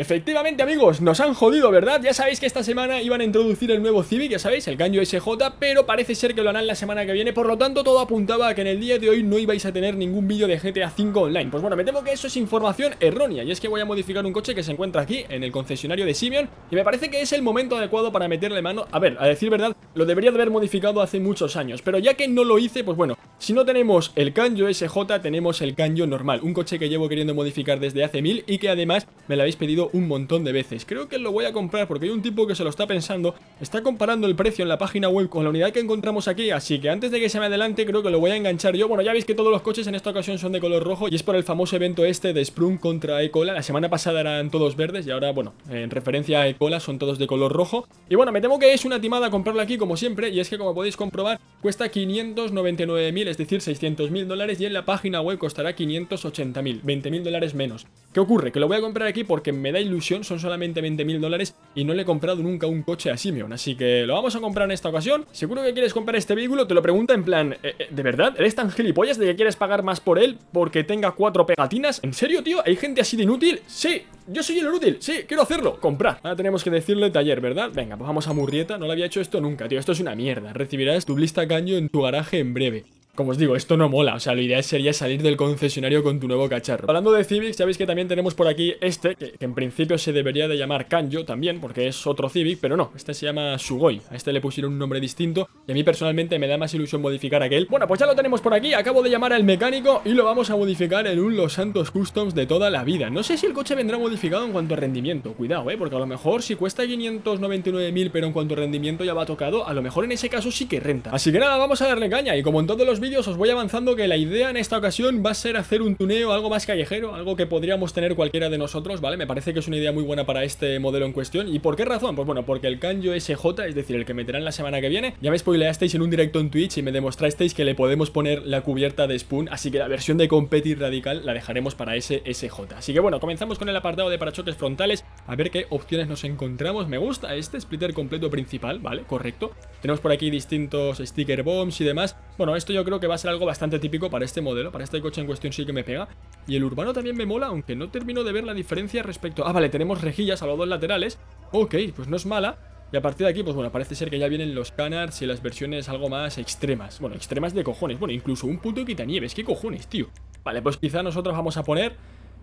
Efectivamente, amigos, nos han jodido, ¿verdad? Ya sabéis que esta semana iban a introducir el nuevo Civic, ya sabéis, el Kanjo SJ, pero parece ser que lo harán la semana que viene. Por lo tanto, todo apuntaba a que en el día de hoy no ibais a tener ningún vídeo de GTA 5 online. Pues bueno, me temo que eso es información errónea, y es que voy a modificar un coche que se encuentra aquí, en el concesionario de Simeon, y me parece que es el momento adecuado para meterle mano. A ver, a decir verdad, lo debería de haber modificado hace muchos años, pero ya que no lo hice, pues bueno, si no tenemos el Kanjo SJ, tenemos el Kanjo normal, un coche que llevo queriendo modificar desde hace mil y que además me lo habéis pedido un montón de veces. Creo que lo voy a comprar porque hay un tipo que se lo está pensando, está comparando el precio en la página web con la unidad que encontramos aquí, así que antes de que se me adelante creo que lo voy a enganchar yo. Bueno, ya veis que todos los coches en esta ocasión son de color rojo y es por el famoso evento este de Sprung contra Ecola. La semana pasada eran todos verdes y ahora, bueno, en referencia a Ecola son todos de color rojo. Y bueno, me temo que es una timada comprarlo aquí como siempre, y es que como podéis comprobar cuesta 599.000, es decir, 600.000 dólares, y en la página web costará 580.000, 20.000 dólares menos. ¿Qué ocurre? Que lo voy a comprar aquí porque me da ilusión, son solamente 20.000 dólares y no le he comprado nunca un coche a Simeon, así que lo vamos a comprar en esta ocasión. Seguro que quieres comprar este vehículo, te lo pregunta en plan, ¿de verdad? ¿Eres tan gilipollas de que quieres pagar más por él porque tenga 4 pegatinas? ¿En serio, tío? ¿Hay gente así de inútil? Sí, yo soy el inútil, sí, quiero hacerlo, comprar. Ahora tenemos que decirle taller, ¿verdad? Venga, pues vamos a Murrieta, no le había hecho esto nunca, tío, esto es una mierda. Recibirás tu lista Kanjo en tu garaje en breve. Como os digo, esto no mola, o sea, lo ideal sería salir del concesionario con tu nuevo cacharro. Hablando de Civic, ya veis que también tenemos por aquí este, que en principio se debería de llamar Kanjo también, porque es otro Civic, pero no, este se llama Sugoi. A este le pusieron un nombre distinto y a mí personalmente me da más ilusión modificar aquel. Bueno, pues ya lo tenemos por aquí, acabo de llamar al mecánico y lo vamos a modificar en un Los Santos Customs de toda la vida. No sé si el coche vendrá modificado en cuanto a rendimiento, cuidado, porque a lo mejor si cuesta 599.000, pero en cuanto a rendimiento ya va tocado, a lo mejor en ese caso sí que renta. Así que nada, vamos a darle caña, y como en todos los vídeos os voy avanzando que la idea en esta ocasión va a ser hacer un tuneo algo más callejero, algo que podríamos tener cualquiera de nosotros, ¿vale? Me parece que es una idea muy buena para este modelo en cuestión. ¿Y por qué razón? Pues bueno, porque el Kanjo SJ, es decir, el que meterán la semana que viene, ya me spoileasteis en un directo en Twitch y me demostrasteis que le podemos poner la cubierta de Spoon, así que la versión de competir radical la dejaremos para ese SJ. Así que bueno, comenzamos con el apartado de parachoques frontales, a ver qué opciones nos encontramos. Me gusta este splitter completo principal, ¿vale? Correcto. Tenemos por aquí distintos sticker bombs y demás. Bueno, esto yo creo que va a ser algo bastante típico para este modelo, para este coche en cuestión sí que me pega. Y el urbano también me mola, aunque no termino de ver la diferencia respecto... Ah, vale, tenemos rejillas a los dos laterales. Ok, pues no es mala. Y a partir de aquí, pues bueno, parece ser que ya vienen los canards y las versiones algo más extremas. Bueno, extremas de cojones. Bueno, incluso un puto quitanieves. ¿Qué cojones, tío? Vale, pues quizá nosotros vamos a poner...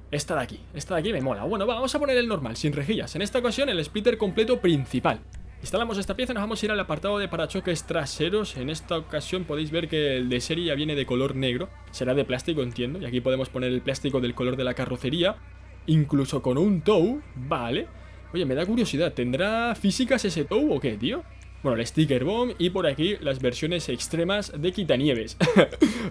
esta de aquí me mola. Bueno, vamos a poner el normal, sin rejillas. En esta ocasión, el splitter completo principal. Instalamos esta pieza, nos vamos a ir al apartado de parachoques traseros. En esta ocasión podéis ver que el de serie ya viene de color negro. Será de plástico, entiendo. Y aquí podemos poner el plástico del color de la carrocería, incluso con un tow, vale. Oye, me da curiosidad, ¿tendrá físicas ese tow o qué, tío? Bueno, el sticker bomb y por aquí las versiones extremas de quitanieves.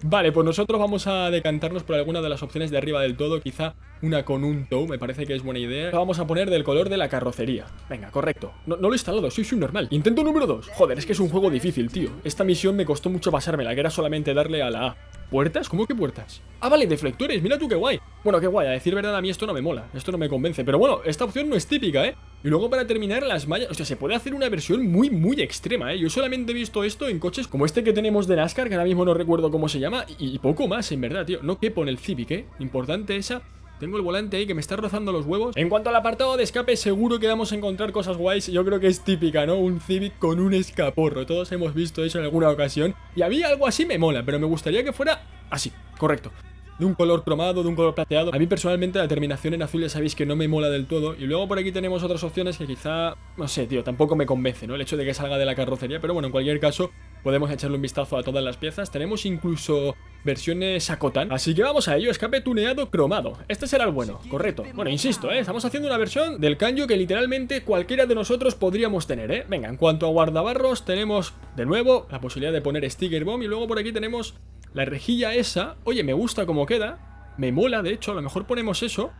Vale, pues nosotros vamos a decantarnos por alguna de las opciones de arriba del todo. Quizá una con un tow, me parece que es buena idea. La vamos a poner del color de la carrocería. Venga, correcto. No lo he instalado, soy normal. Intento número 2. Joder, es que es un juego difícil, tío. Esta misión me costó mucho pasármela, que era solamente darle a la A. ¿Puertas? ¿Cómo que puertas? Ah, vale, deflectores, mira tú qué guay. Bueno, qué guay, a decir verdad a mí esto no me mola, esto no me convence. Pero bueno, esta opción no es típica, ¿eh? Y luego para terminar las mallas, o sea, se puede hacer una versión muy, muy extrema, ¿eh? Yo solamente he visto esto en coches como este que tenemos de NASCAR, que ahora mismo no recuerdo cómo se llama, y poco más, en verdad, tío. No quepo en el Civic, ¿eh? Importante esa... Tengo el volante ahí que me está rozando los huevos. En cuanto al apartado de escape, seguro que vamos a encontrar cosas guays. Yo creo que es típica, ¿no? Un Civic con un escaporro. Todos hemos visto eso en alguna ocasión. Y a mí algo así me mola, pero me gustaría que fuera así, correcto. De un color cromado, de un color plateado. A mí personalmente la terminación en azul ya sabéis que no me mola del todo. Y luego por aquí tenemos otras opciones que quizá... No sé, tío, tampoco me convence, ¿no? El hecho de que salga de la carrocería. Pero bueno, en cualquier caso... Podemos echarle un vistazo a todas las piezas. Tenemos incluso versiones Sakotan. Así que vamos a ello. Escape tuneado cromado. Este será el bueno, correcto. Bueno, insisto, ¿eh? Estamos haciendo una versión del Kanjo que literalmente cualquiera de nosotros podríamos tener, ¿eh? Venga, en cuanto a guardabarros, tenemos de nuevo la posibilidad de poner sticker bomb. Y luego por aquí tenemos la rejilla esa. Oye, me gusta cómo queda. Me mola, de hecho. A lo mejor ponemos eso.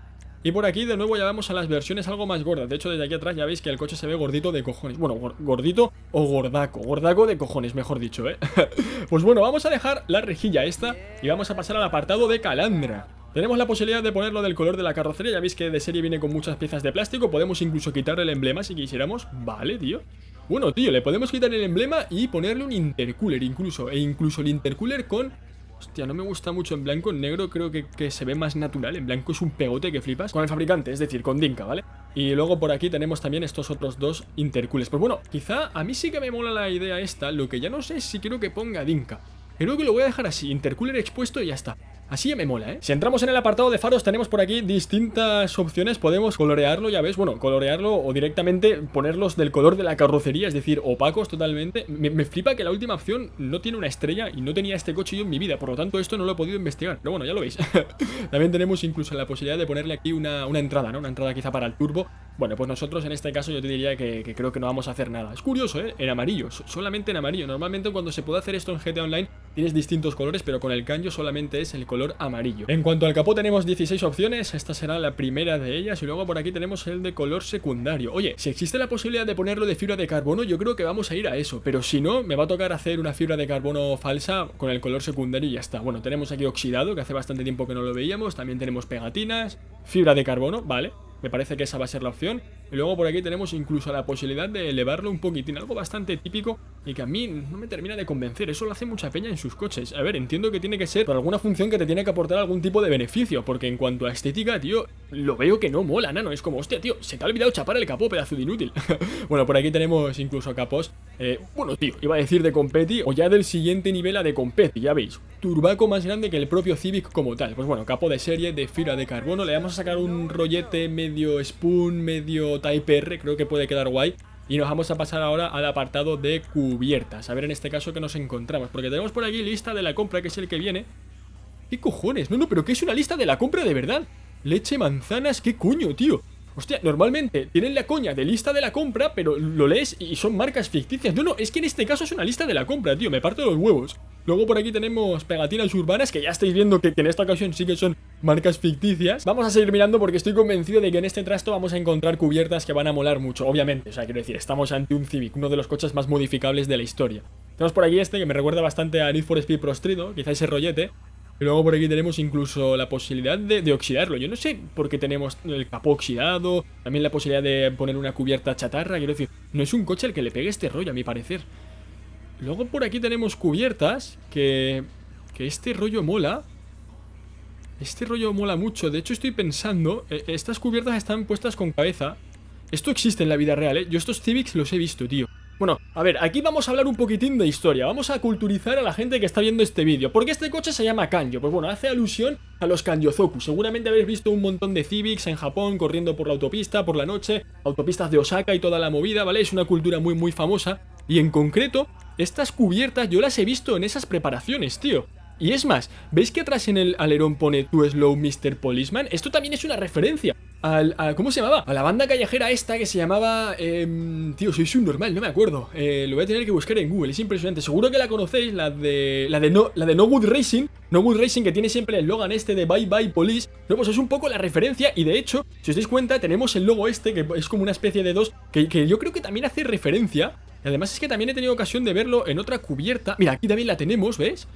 Y por aquí de nuevo ya vamos a las versiones algo más gordas. De hecho, desde aquí atrás ya veis que el coche se ve gordito de cojones. Bueno, gordito o gordaco. Gordaco de cojones, mejor dicho, ¿eh? Pues bueno, vamos a dejar la rejilla esta y vamos a pasar al apartado de calandra. Tenemos la posibilidad de ponerlo del color de la carrocería. Ya veis que de serie viene con muchas piezas de plástico. Podemos incluso quitarle el emblema si quisiéramos. Vale, tío. Bueno, tío, le podemos quitar el emblema y ponerle un intercooler incluso. E incluso el intercooler con... Hostia, no me gusta mucho en blanco, en negro creo que se ve más natural. En blanco es un pegote que flipas. Con el fabricante, es decir, con Dinka, ¿vale? Y luego por aquí tenemos también estos otros dos intercools. Pues bueno, quizá a mí sí que me mola la idea esta. Lo que ya no sé es si quiero que ponga Dinka. Creo que lo voy a dejar así, intercooler expuesto y ya está. Así ya me mola, ¿eh? Si entramos en el apartado de faros, tenemos por aquí distintas opciones. Podemos colorearlo, ya ves, bueno, colorearlo o directamente ponerlos del color de la carrocería, es decir, opacos totalmente. Me flipa que la última opción no tiene una estrella y no tenía este coche yo en mi vida, por lo tanto esto no lo he podido investigar. Pero bueno, ya lo veis. También tenemos incluso la posibilidad de ponerle aquí una entrada, ¿no? Una entrada quizá para el turbo. Bueno, pues nosotros en este caso yo te diría que creo que no vamos a hacer nada. Es curioso, ¿eh? En amarillo, solamente en amarillo. Normalmente cuando se puede hacer esto en GTA Online tienes distintos colores, pero con el Kanjo solamente es el color amarillo. En cuanto al capó tenemos 16 opciones, esta será la primera de ellas. Y luego por aquí tenemos el de color secundario. Oye, si existe la posibilidad de ponerlo de fibra de carbono, yo creo que vamos a ir a eso. Pero si no, me va a tocar hacer una fibra de carbono falsa con el color secundario y ya está. Bueno, tenemos aquí oxidado, que hace bastante tiempo que no lo veíamos. También tenemos pegatinas, fibra de carbono, vale. Me parece que esa va a ser la opción. Y luego por aquí tenemos incluso la posibilidad de elevarlo un poquitín. Algo bastante típico y que a mí no me termina de convencer. Eso lo hace mucha peña en sus coches. A ver, entiendo que tiene que ser por alguna función que te tiene que aportar algún tipo de beneficio. Porque en cuanto a estética, tío, lo veo que no mola, nano. Es como, hostia, tío, se te ha olvidado chapar el capó, pedazo de inútil. Bueno, por aquí tenemos incluso capós. Bueno, tío, iba a decir de competi o ya del siguiente nivel a de competi. Ya veis, turbaco más grande que el propio Civic como tal. Pues bueno, capó de serie, de fibra de carbono. Le vamos a sacar un rollete medio Spoon, medio Type R, creo que puede quedar guay. Y nos vamos a pasar ahora al apartado de cubiertas. A ver en este caso qué nos encontramos, porque tenemos por aquí lista de la compra, que es el que viene. ¿Qué cojones? No, no, pero que es una lista de la compra de verdad. Leche, manzanas, ¿qué coño, tío? Hostia, normalmente tienen la coña de lista de la compra, pero lo lees y son marcas ficticias. No, no, es que en este caso es una lista de la compra, tío. Me parto los huevos. Luego por aquí tenemos pegatinas urbanas, que ya estáis viendo que en esta ocasión sí que son marcas ficticias. Vamos a seguir mirando porque estoy convencido de que en este trasto vamos a encontrar cubiertas que van a molar mucho, obviamente. O sea, quiero decir, estamos ante un Civic, uno de los coches más modificables de la historia. Tenemos por aquí este, que me recuerda bastante a Need for Speed Prostrido, quizá ese rollete. Y luego por aquí tenemos incluso la posibilidad de oxidarlo. Yo no sé por qué tenemos el capó oxidado. También la posibilidad de poner una cubierta chatarra. Quiero decir, no es un coche el que le pegue este rollo, a mi parecer. Luego por aquí tenemos cubiertas que este rollo mola. Este rollo mola mucho. De hecho estoy pensando, estas cubiertas están puestas con cabeza. Esto existe en la vida real, ¿eh? Yo estos Civics los he visto, tío. Bueno, a ver, aquí vamos a hablar un poquitín de historia. Vamos a culturizar a la gente que está viendo este vídeo. ¿Por qué este coche se llama Kanjo? Pues bueno, hace alusión a los Kanjozoku. Seguramente habréis visto un montón de Civics en Japón corriendo por la autopista, por la noche, autopistas de Osaka y toda la movida, ¿vale? Es una cultura muy, muy famosa. Y en concreto, estas cubiertas yo las he visto en esas preparaciones, tío. Y es más, ¿veis que atrás en el alerón pone "Too Slow, Mr. Policeman"? Esto también es una referencia a ¿cómo se llamaba? A la banda callejera esta que se llamaba... tío, soy subnormal, no me acuerdo. Lo voy a tener que buscar en Google, es impresionante. Seguro que la conocéis, la de No Good Racing. No Good Racing, que tiene siempre el eslogan este de "Bye Bye Police". No, pues es un poco la referencia. Y de hecho, si os dais cuenta, tenemos el logo este, que es como una especie de dos, que yo creo que también hace referencia. Y además es que también he tenido ocasión de verlo en otra cubierta. Mira, aquí también la tenemos, ¿ves?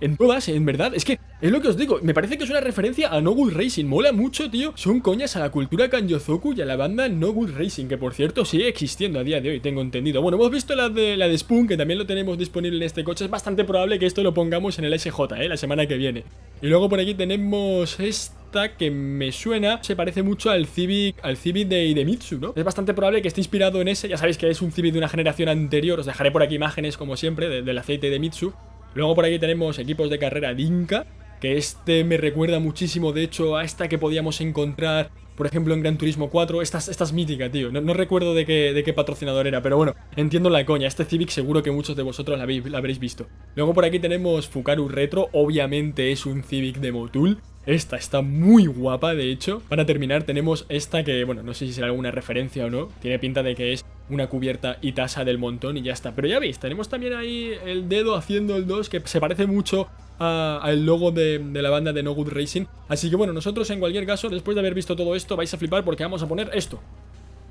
En todas, en verdad, es que es lo que os digo. Me parece que es una referencia a No Good Racing. Mola mucho, tío, son coñas a la cultura Kanjozoku y a la banda No Good Racing, que por cierto sigue existiendo a día de hoy, tengo entendido. Bueno, hemos visto la de Spoon, que también lo tenemos disponible en este coche. Es bastante probable que esto lo pongamos en el SJ, la semana que viene. Y luego por aquí tenemos esta que me suena, se parece mucho al Civic de Mitsu, ¿no? Es bastante probable que esté inspirado en ese. Ya sabéis que es un Civic de una generación anterior. Os dejaré por aquí imágenes, como siempre, del aceite de Mitsu. Luego por aquí tenemos equipos de carrera Dinka, que este me recuerda muchísimo, de hecho, a esta que podíamos encontrar, por ejemplo, en Gran Turismo 4. Esta es mítica, tío. No recuerdo de qué patrocinador era, pero bueno, entiendo la coña. Este Civic seguro que muchos de vosotros la habréis visto. Luego por aquí tenemos Fukaru Retro. Obviamente es un Civic de Motul. Esta está muy guapa, de hecho. Para terminar tenemos esta que, bueno, no sé si será alguna referencia o no. Tiene pinta de que es una cubierta y tasa del montón y ya está. Pero ya veis, tenemos también ahí el dedo haciendo el 2, que se parece mucho al logo de la banda de No Good Racing. Así que bueno, nosotros en cualquier caso, después de haber visto todo esto, vais a flipar porque vamos a poner esto.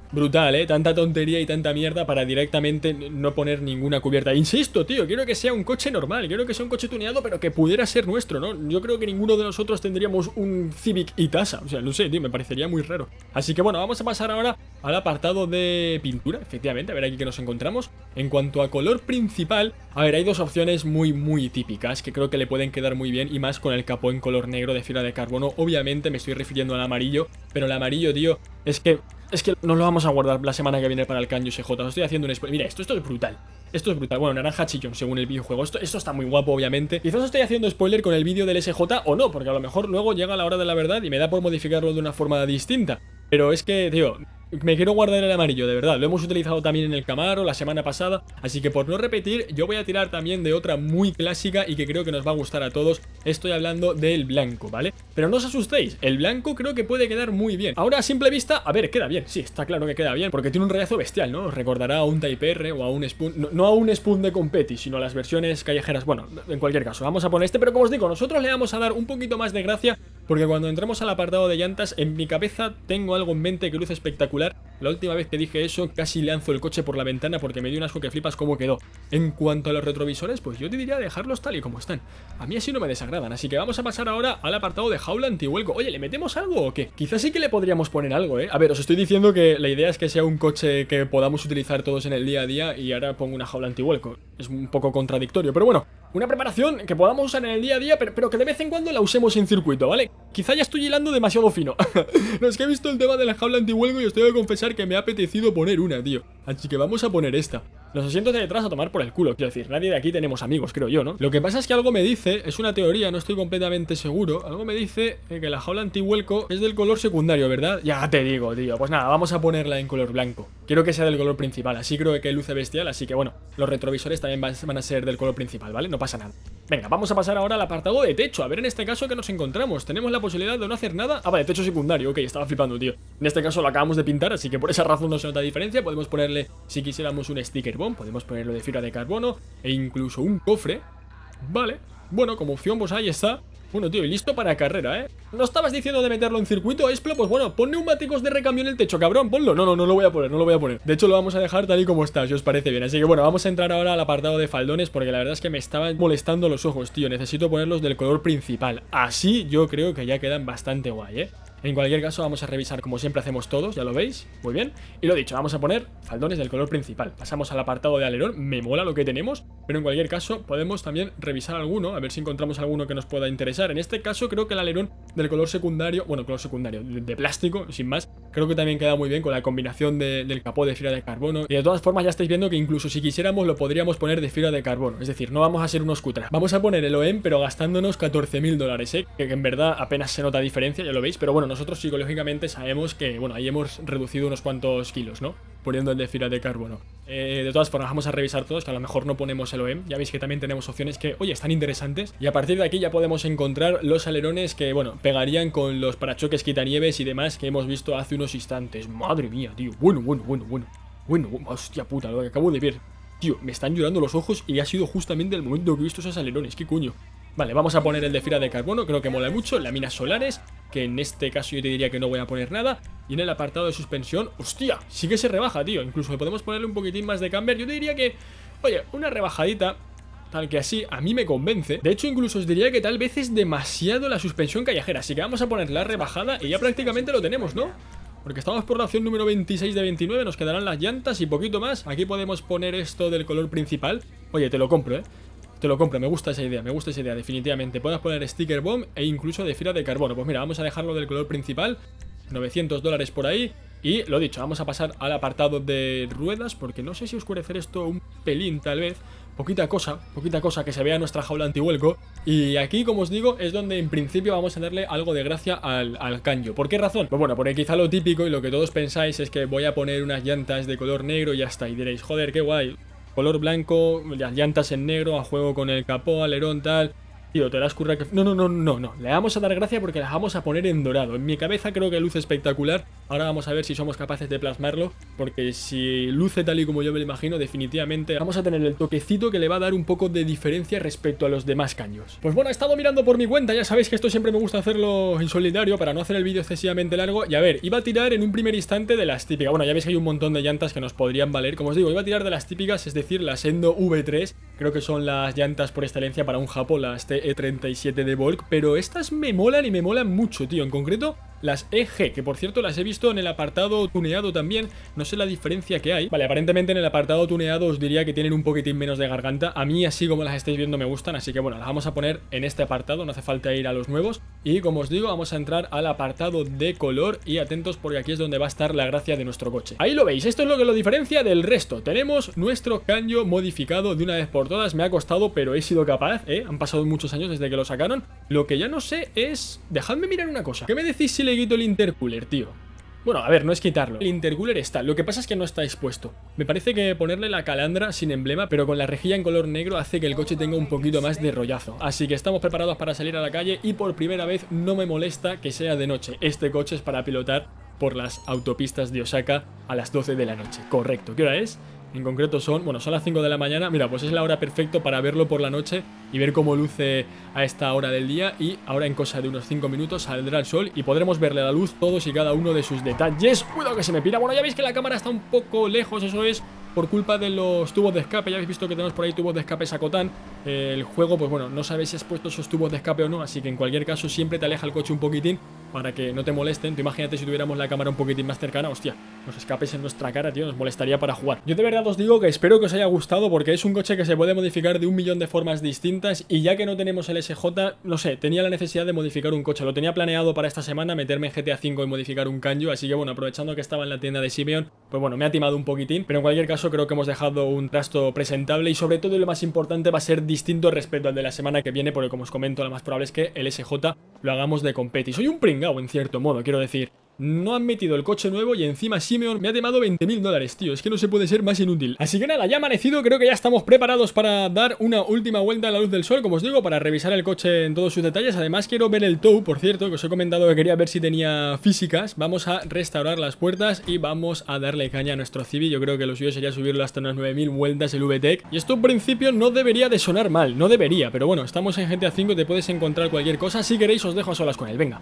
Brutal, tanta tontería y tanta mierda para directamente no poner ninguna cubierta. Insisto, tío, quiero que sea un coche normal, quiero que sea un coche tuneado, pero que pudiera ser nuestro, ¿no? Yo creo que ninguno de nosotros tendríamos un Civic y tasa, o sea, no sé, tío, me parecería muy raro. Así que bueno, vamos a pasar ahora al apartado de pintura, efectivamente, a ver aquí que nos encontramos. En cuanto a color principal, a ver, hay dos opciones muy típicas que creo que le pueden quedar muy bien, y más con el capó en color negro de fibra de carbono. Obviamente me estoy refiriendo al amarillo, pero el amarillo, tío, es que nos lo vamos a guardar la semana que viene para el Kanjo SJ. Os estoy haciendo un spoiler. Mira, esto es brutal. Esto es brutal. Bueno, naranja chillón, según el videojuego. Esto está muy guapo, obviamente. Quizás os estoy haciendo spoiler con el vídeo del SJ o no, porque a lo mejor luego llega la hora de la verdad y me da por modificarlo de una forma distinta. Pero es que, tío, me quiero guardar el amarillo, de verdad. Lo hemos utilizado también en el Camaro la semana pasada, así que por no repetir, yo voy a tirar también de otra muy clásica y que creo que nos va a gustar a todos. Estoy hablando del blanco, ¿vale? Pero no os asustéis, el blanco creo que puede quedar muy bien. Ahora a simple vista, a ver, queda bien, sí, está claro que queda bien, porque tiene un rayazo bestial, ¿no? Os recordará a un Type R o a un Spoon, no a un Spoon de competi, sino a las versiones callejeras. Bueno, en cualquier caso, vamos a poner este, pero como os digo, nosotros le vamos a dar un poquito más de gracia, porque cuando entremos al apartado de llantas, en mi cabeza tengo algo en mente que luce espectacular. La última vez que dije eso, casi lanzo el coche por la ventana porque me dio un asco que flipas cómo quedó. En cuanto a los retrovisores, pues yo te diría dejarlos tal y como están. A mí así no me desagradan, así que vamos a pasar ahora al apartado de jaula antihuelco. Oye, ¿le metemos algo o qué? Quizás sí que le podríamos poner algo, ¿eh? A ver, os estoy diciendo que la idea es que sea un coche que podamos utilizar todos en el día a día, y ahora pongo una jaula antihuelco. Es un poco contradictorio, pero bueno. Una preparación que podamos usar en el día a día, pero que de vez en cuando la usemos en circuito, ¿vale? Quizá ya estoy hilando demasiado fino. No, es que he visto el tema de la jaula antihuelco y os tengo que confesar que me ha apetecido poner una, tío. Así que vamos a poner esta. Los asientos de detrás a tomar por el culo, quiero decir, nadie de aquí tenemos amigos, creo yo, ¿no? Lo que pasa es que algo me dice, es una teoría, no estoy completamente seguro, algo me dice que la jaula antihuelco es del color secundario, ¿verdad? Ya te digo, tío, pues nada, vamos a ponerla en color blanco. Quiero que sea del color principal, así creo que luce bestial, así que bueno, los retrovisores también van a ser del color principal, ¿vale? No pasa nada. Venga, vamos a pasar ahora al apartado de techo, a ver en este caso qué nos encontramos. ¿Tenemos la posibilidad de no hacer nada? Ah, vale, techo secundario, ok, estaba flipando, tío. En este caso lo acabamos de pintar, así que por esa razón no se nota diferencia, podemos ponerle, si quisiéramos, un sticker. Podemos ponerlo de fibra de carbono e incluso un cofre. Vale, bueno, como opción pues ahí está. Bueno, tío, y listo para carrera, ¿eh? ¿No estabas diciendo de meterlo en circuito, Esplo? Pues bueno, pon neumáticos de recambio en el techo, cabrón, ponlo. No lo voy a poner, no lo voy a poner. De hecho, lo vamos a dejar tal y como está, si os parece bien. Así que bueno, vamos a entrar ahora al apartado de faldones, porque la verdad es que me estaban molestando los ojos, tío. Necesito ponerlos del color principal. Así yo creo que ya quedan bastante guay, ¿eh? En cualquier caso, vamos a revisar como siempre hacemos todos, ya lo veis, muy bien. Y lo dicho, vamos a poner faldones del color principal. Pasamos al apartado de alerón, me mola lo que tenemos, pero en cualquier caso podemos también revisar alguno, a ver si encontramos alguno que nos pueda interesar. En este caso creo que el alerón del color secundario, bueno, color secundario, de plástico, sin más, creo que también queda muy bien con la combinación del capó de fibra de carbono. Y de todas formas ya estáis viendo que incluso si quisiéramos lo podríamos poner de fibra de carbono, es decir, no vamos a ser unos cutras. Vamos a poner el OEM, pero gastándonos $14.000, ¿eh? Que en verdad apenas se nota diferencia, ya lo veis, pero bueno, nosotros psicológicamente sabemos que, bueno, ahí hemos reducido unos cuantos kilos, ¿no? Poniendo el de fibra de carbono. De todas formas, vamos a revisar todos, que a lo mejor no ponemos el OEM. Ya veis que también tenemos opciones que, oye, están interesantes. Y a partir de aquí ya podemos encontrar los alerones que, bueno, pegarían con los parachoques quitanieves y demás que hemos visto hace unos instantes. Madre mía, tío. Bueno, hostia puta, lo que acabo de ver. Tío, me están llorando los ojos y ha sido justamente el momento que he visto esos alerones. ¿Qué coño? Vale, vamos a poner el de fibra de carbono, creo que mola mucho. Láminas solares, que en este caso yo te diría que no voy a poner nada. Y en el apartado de suspensión, ¡hostia! Sí que se rebaja, tío. Incluso podemos ponerle un poquitín más de camber. Yo te diría que, oye, una rebajadita, tal que así, a mí me convence. De hecho, incluso os diría que tal vez es demasiado la suspensión callejera. Así que vamos a poner la rebajada y ya prácticamente lo tenemos, ¿no? Porque estamos por la opción número 26 de 29, nos quedarán las llantas y poquito más. Aquí podemos poner esto del color principal. Oye, te lo compro, ¿eh? Te lo compro, me gusta esa idea, definitivamente. Podemos poner sticker bomb e incluso de fibra de carbono. Pues mira, vamos a dejarlo del color principal, $900 por ahí. Y lo dicho, vamos a pasar al apartado de ruedas, porque no sé si oscurecer esto un pelín, tal vez. Poquita cosa que se vea nuestra jaula antihuelco. Y aquí, como os digo, es donde en principio vamos a darle algo de gracia al Kanjo. ¿Por qué razón? Pues bueno, porque quizá lo típico y lo que todos pensáis es que voy a poner unas llantas de color negro y ya está. Y diréis, joder, qué guay, color blanco, las llantas en negro, a juego con el capó, alerón, tal. Tío, te la has currado que... No. Le vamos a dar gracia porque las vamos a poner en dorado. En mi cabeza creo que luce espectacular. Ahora vamos a ver si somos capaces de plasmarlo, porque si luce tal y como yo me lo imagino, definitivamente vamos a tener el toquecito que le va a dar un poco de diferencia respecto a los demás Kanjos. Pues bueno, he estado mirando por mi cuenta. Ya sabéis que esto siempre me gusta hacerlo en solitario para no hacer el vídeo excesivamente largo. Y a ver, iba a tirar en un primer instante de las típicas. Bueno, ya veis que hay un montón de llantas que nos podrían valer. Como os digo, iba a tirar de las típicas, es decir, las Endo V3. Creo que son las llantas por excelencia para un Japón, las TE37 de Volk, pero estas me molan y me molan mucho, tío. En concreto, Las EG, que por cierto las he visto en el apartado tuneado también, no sé la diferencia que hay. Vale, aparentemente en el apartado tuneado os diría que tienen un poquitín menos de garganta. A mí así como las estáis viendo me gustan, así que bueno, las vamos a poner en este apartado, no hace falta ir a los nuevos. Y como os digo, vamos a entrar al apartado de color y atentos porque aquí es donde va a estar la gracia de nuestro coche. Ahí lo veis, esto es lo que lo diferencia del resto. Tenemos nuestro Kanjo modificado de una vez por todas, me ha costado pero he sido capaz, han pasado muchos años desde que lo sacaron. Lo que ya no sé es... dejadme mirar una cosa. ¿Qué me decís si le quito el intercooler, tío? Bueno, a ver, no es quitarlo. El intercooler está, lo que pasa es que no está expuesto. Me parece que ponerle la calandra sin emblema, pero con la rejilla en color negro, hace que el coche tenga un poquito más de rollazo. Así que estamos preparados para salir a la calle y por primera vez no me molesta que sea de noche. Este coche es para pilotar por las autopistas de Osaka a las 12 de la noche. Correcto, ¿qué hora es? En concreto son, bueno, son las 5 de la mañana. Mira, pues es la hora perfecta para verlo por la noche y ver cómo luce a esta hora del día. Y ahora en cosa de unos 5 minutos saldrá el sol y podremos verle a la luz todos y cada uno de sus detalles. ¡Cuidado que se me pira! Bueno, ya veis que la cámara está un poco lejos, eso es por culpa de los tubos de escape. Ya habéis visto que tenemos por ahí tubos de escape Sakotán. El juego, pues bueno, no sabéis si has puesto esos tubos de escape o no, así que en cualquier caso siempre te aleja el coche un poquitín para que no te molesten. Tú imagínate si tuviéramos la cámara un poquitín más cercana, hostia, los escapes en nuestra cara, tío, nos molestaría para jugar. Yo de verdad os digo que espero que os haya gustado porque es un coche que se puede modificar de un millón de formas distintas y ya que no tenemos el SJ, no sé, tenía la necesidad de modificar un coche. Lo tenía planeado para esta semana, meterme en GTA 5 y modificar un Kanjo, así que bueno, aprovechando que estaba en la tienda de Simeon, pues bueno, me ha timado un poquitín, pero en cualquier caso creo que hemos dejado un trasto presentable y sobre todo, y lo más importante, va a ser distinto respecto al de la semana que viene, porque como os comento, lo más probable es que el SJ lo hagamos de competi. Soy un pringao en cierto modo, quiero decir, no han metido el coche nuevo y encima Simeon me ha timado $20.000, tío, es que no se puede ser más inútil. Así que nada, ya ha amanecido, creo que ya estamos preparados para dar una última vuelta a la luz del sol, como os digo, para revisar el coche en todos sus detalles. Además quiero ver el tow, por cierto, que os he comentado que quería ver si tenía físicas. Vamos a restaurar las puertas y vamos a darle caña a nuestro Civic. Yo creo que lo suyo sería subirlo hasta unas 9.000 vueltas el VTEC, y esto en principio no debería de sonar mal, no debería, pero bueno, estamos en GTA 5, te puedes encontrar cualquier cosa. Si queréis os dejo a solas con él, venga.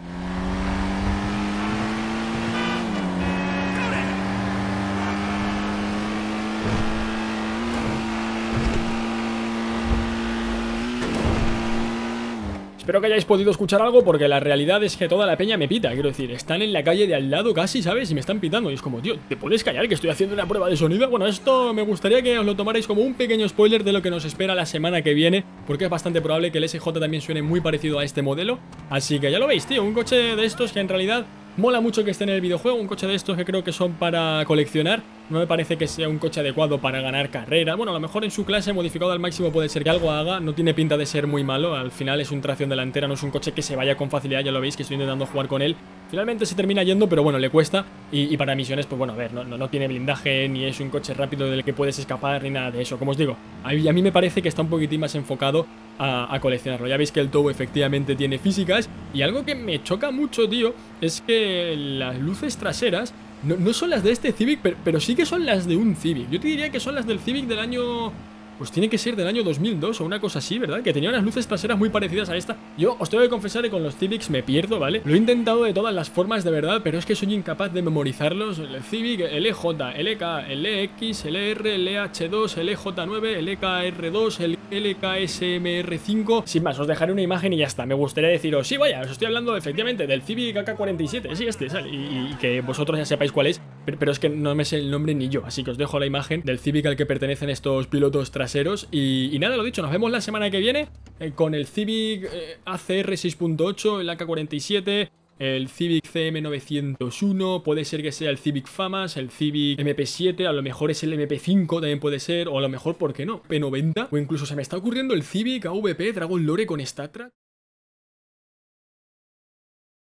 Espero que hayáis podido escuchar algo porque la realidad es que toda la peña me pita, quiero decir, están en la calle de al lado casi, ¿sabes? Y me están pitando y es como, tío, ¿te puedes callar que estoy haciendo una prueba de sonido? Bueno, esto me gustaría que os lo tomarais como un pequeño spoiler de lo que nos espera la semana que viene, porque es bastante probable que el SJ también suene muy parecido a este modelo. Así que ya lo veis, tío, un coche de estos que en realidad mola mucho que esté en el videojuego, un coche de estos que creo que son para coleccionar. No me parece que sea un coche adecuado para ganar carrera. Bueno, a lo mejor en su clase modificado al máximo puede ser que algo haga, no tiene pinta de ser muy malo. Al final es un tracción delantera, no es un coche que se vaya con facilidad, ya lo veis que estoy intentando jugar con él. Finalmente se termina yendo, pero bueno, le cuesta. Y para misiones, pues bueno, a ver, no tiene blindaje, ni es un coche rápido del que puedes escapar, ni nada de eso. Como os digo, a mí me parece que está un poquitín más enfocado a coleccionarlo. Ya veis que el Tow efectivamente tiene físicas. Y algo que me choca mucho, tío, es que las luces traseras no son las de este Civic, pero sí que son las de un Civic. Yo te diría que son las del Civic del año... pues tiene que ser del año 2002 o una cosa así, ¿verdad? Que tenía unas luces traseras muy parecidas a esta. Yo os tengo que confesar que con los Civics me pierdo, ¿vale? Lo he intentado de todas las formas, de verdad, pero es que soy incapaz de memorizarlos. El Civic, el EJ, el EK, el EX, el ER, el EH2, el EJ9, el EKR2, el LKSMR5. Sin más, os dejaré una imagen y ya está. Me gustaría deciros, sí, vaya, os estoy hablando efectivamente del Civic AK47, sí, este, sale. Y que vosotros ya sepáis cuál es, pero es que no me sé el nombre ni yo. Así que os dejo la imagen del Civic al que pertenecen estos pilotos traseros. Y nada, lo dicho, nos vemos la semana que viene con el Civic ACR 6.8, el AK47, el Civic CM901, puede ser que sea el Civic Famas, el Civic MP7, a lo mejor es el MP5 también puede ser, o a lo mejor, ¿por qué no? P90, o incluso se me está ocurriendo el Civic AVP Dragon Lore con Statra.